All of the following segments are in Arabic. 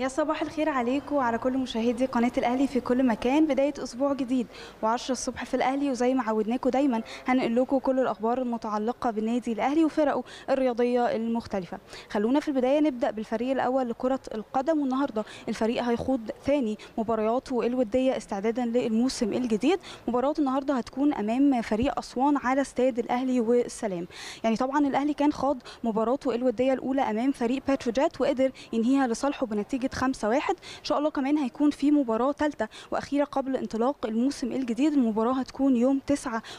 يا صباح الخير عليكم وعلى كل مشاهدي قناه الاهلي في كل مكان. بدايه اسبوع جديد و10 الصبح في الاهلي، وزي ما عودناكم دايما هنقول لكم كل الاخبار المتعلقه بالنادي الاهلي وفرقه الرياضيه المختلفه. خلونا في البدايه نبدا بالفريق الاول لكره القدم، والنهارده الفريق هيخوض ثاني مبارياته الوديه استعدادا للموسم الجديد. مباراه النهارده هتكون امام فريق اسوان على استاد الاهلي والسلام. يعني طبعا الاهلي كان خاض مباراته الوديه الاولى امام فريق باتروجات وقدر ينهيها لصالحه بنتيجه 5-1. ان شاء الله كمان هيكون في مباراه ثالثه واخيره قبل انطلاق الموسم الجديد. المباراه هتكون يوم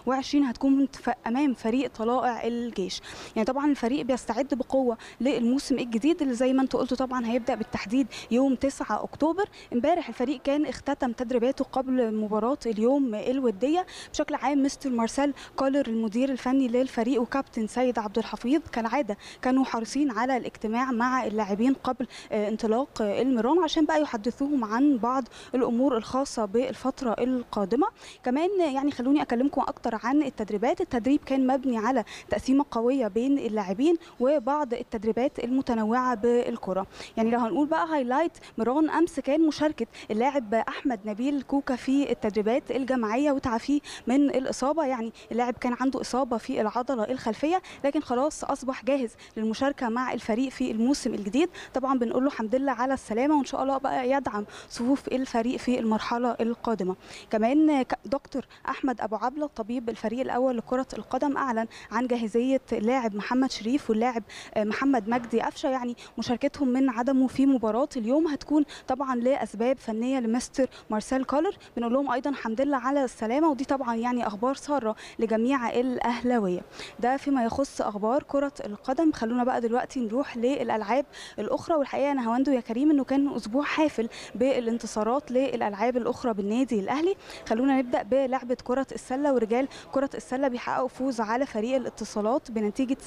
29، هتكون امام فريق طلائع الجيش. يعني طبعا الفريق بيستعد بقوه للموسم الجديد اللي زي ما انتم قلتوا طبعا هيبدا بالتحديد يوم 9 اكتوبر. امبارح الفريق كان اختتم تدريباته قبل مباراه اليوم الوديه. بشكل عام مستر مارسيل كولر المدير الفني للفريق وكابتن سيد عبد الحفيظ كالعاده كانوا حريصين على الاجتماع مع اللاعبين قبل انطلاق المران عشان بقى يحدثوهم عن بعض الامور الخاصه بالفتره القادمه. كمان يعني خلوني اكلمكم اكتر عن التدريبات. التدريب كان مبني على تقسيمه قويه بين اللاعبين وبعض التدريبات المتنوعه بالكره. يعني لو هنقول بقى هايلايت مران امس كان مشاركه اللاعب احمد نبيل كوكا في التدريبات الجماعيه وتعافيه من الاصابه. يعني اللاعب كان عنده اصابه في العضله الخلفيه لكن خلاص اصبح جاهز للمشاركه مع الفريق في الموسم الجديد. طبعا بنقول له الحمد لله على السلامه وان شاء الله بقى يدعم صفوف الفريق في المرحله القادمه. كمان دكتور احمد ابو عبله طبيب الفريق الاول لكره القدم اعلن عن جاهزيه اللاعب محمد شريف واللاعب محمد مجدي أفشا. يعني مشاركتهم من عدمه في مباراه اليوم هتكون طبعا لاسباب فنيه لمستر مارسيل كولر. بنقول لهم ايضا الحمد لله على السلامه، ودي طبعا يعني اخبار ساره لجميع الاهلاويه. ده فيما يخص اخبار كره القدم. خلونا بقى دلوقتي نروح للالعاب الاخرى. والحقيقه انا هوندو يا كريم انه كان اسبوع حافل بالانتصارات للالعاب الاخرى بالنادي الاهلي. خلونا نبدا بلعبه كره السله، ورجال كره السله بيحققوا فوز على فريق الاتصالات بنتيجه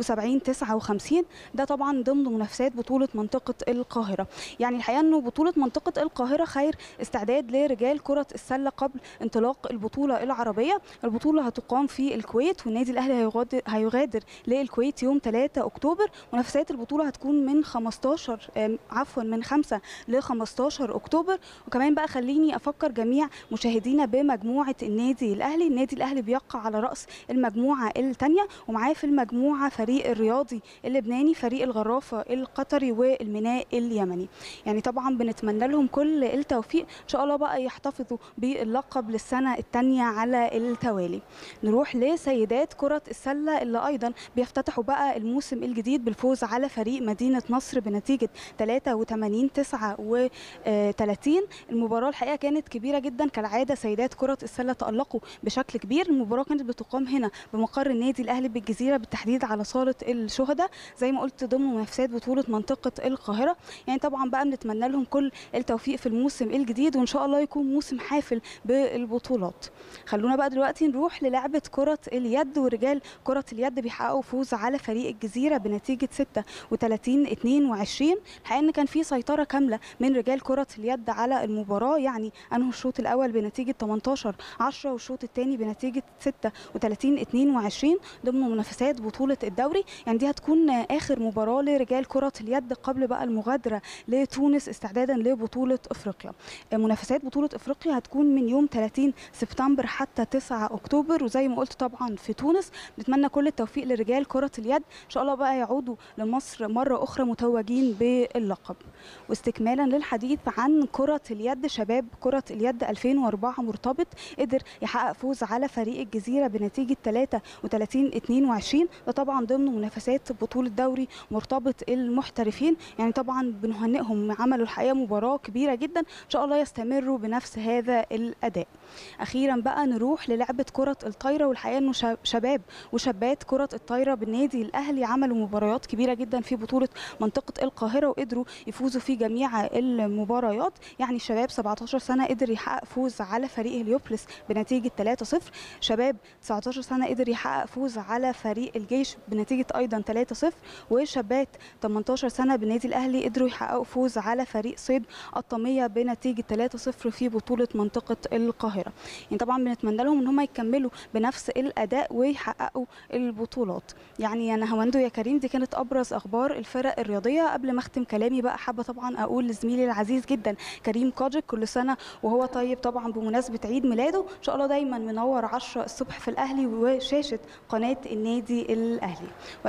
77-59. ده طبعا ضمن منافسات بطوله منطقه القاهره. يعني الحقيقه انه بطوله منطقه القاهره خير استعداد لرجال كره السله قبل انطلاق البطوله العربيه. البطوله هتقام في الكويت والنادي الاهلي هيغادر للكويت يوم 3 اكتوبر. منافسات البطوله هتكون من 5 ل 15 اكتوبر. وكمان بقى خليني افكر جميع مشاهدينا بمجموعه النادي الاهلي. النادي الاهلي بيقع على راس المجموعه الثانيه، ومعاه في المجموعه فريق الرياضي اللبناني، فريق الغرافه القطري، والميناء اليمني. يعني طبعا بنتمنى لهم كل التوفيق ان شاء الله بقى يحتفظوا باللقب للسنه الثانيه على التوالي. نروح لسيدات كره السله اللي ايضا بيفتتحوا بقى الموسم الجديد بالفوز على فريق مدينه نصر بنتيجه 83-39. المباراة الحقيقة كانت كبيرة جدا. كالعادة سيدات كرة السلة تألقوا بشكل كبير. المباراة كانت بتقام هنا بمقر النادي الأهلي بالجزيرة بالتحديد على صالة الشهداء زي ما قلت ضمن منافسات بطولة منطقة القاهرة. يعني طبعا بقى بنتمنى لهم كل التوفيق في الموسم الجديد وإن شاء الله يكون موسم حافل بالبطولات. خلونا بقى دلوقتي نروح للعبة كرة اليد، ورجال كرة اليد بيحققوا فوز على فريق الجزيرة بنتيجة 36-22. الحقيقة إن كان في سيطرة كاملة من رجال كرة اليد على المباراة. يعني أنهوا الشوط الأول بنتيجة 18-10 والشوط الثاني بنتيجة 36-22 ضمن منافسات بطولة الدوري. يعني دي هتكون آخر مباراة لرجال كرة اليد قبل بقى المغادرة لتونس استعدادا لبطولة أفريقيا. منافسات بطولة أفريقيا هتكون من يوم 30 سبتمبر حتى 9 أكتوبر، وزي ما قلت طبعا في تونس. نتمنى كل التوفيق لرجال كرة اليد إن شاء الله بقى يعودوا لمصر مرة أخرى متوجين باللقب. واستكمالا للحديث عن كرة اليد، شباب كرة اليد 2004 مرتبط قدر يحقق فوز على فريق الجزيرة بنتيجة 33-22. ده طبعا ضمن منافسات بطولة دوري مرتبط المحترفين. يعني طبعا بنهنئهم، عملوا الحقيقة مباراة كبيرة جدا، ان شاء الله يستمروا بنفس هذا الأداء. أخيرا بقى نروح للعبة كرة الطايرة، والحقيقة انه شباب وشابات كرة الطايرة بالنادي الأهلي عملوا مباريات كبيرة جدا في بطولة منطقة القاهرة وقدروا يفوزوا في جميع المباريات. يعني الشباب 17 سنه قدر يحقق فوز على فريق هليوبلس بنتيجه 3-0. شباب 19 سنه قدر يحقق فوز على فريق الجيش بنتيجه ايضا 3-0. وشابات 18 سنه بالنادي الاهلي قدروا يحققوا فوز على فريق صيد الطميه بنتيجه 3-0 في بطوله منطقه القاهره. يعني طبعا بنتمنى لهم ان هم يكملوا بنفس الاداء ويحققوا البطولات. يعني انا هوندو يا كريم دي كانت ابرز اخبار الفرق الرياضيه. قبل ما اختم كلامي بقى حابه طبعا اقول لزميلي العزيز جدا كريم كوجك، كل سنه وهو طيب طبعا بمناسبه عيد ميلاده، ان شاء الله دايما منور 10 الصبح في الاهلي وشاشه قناه النادي الاهلي.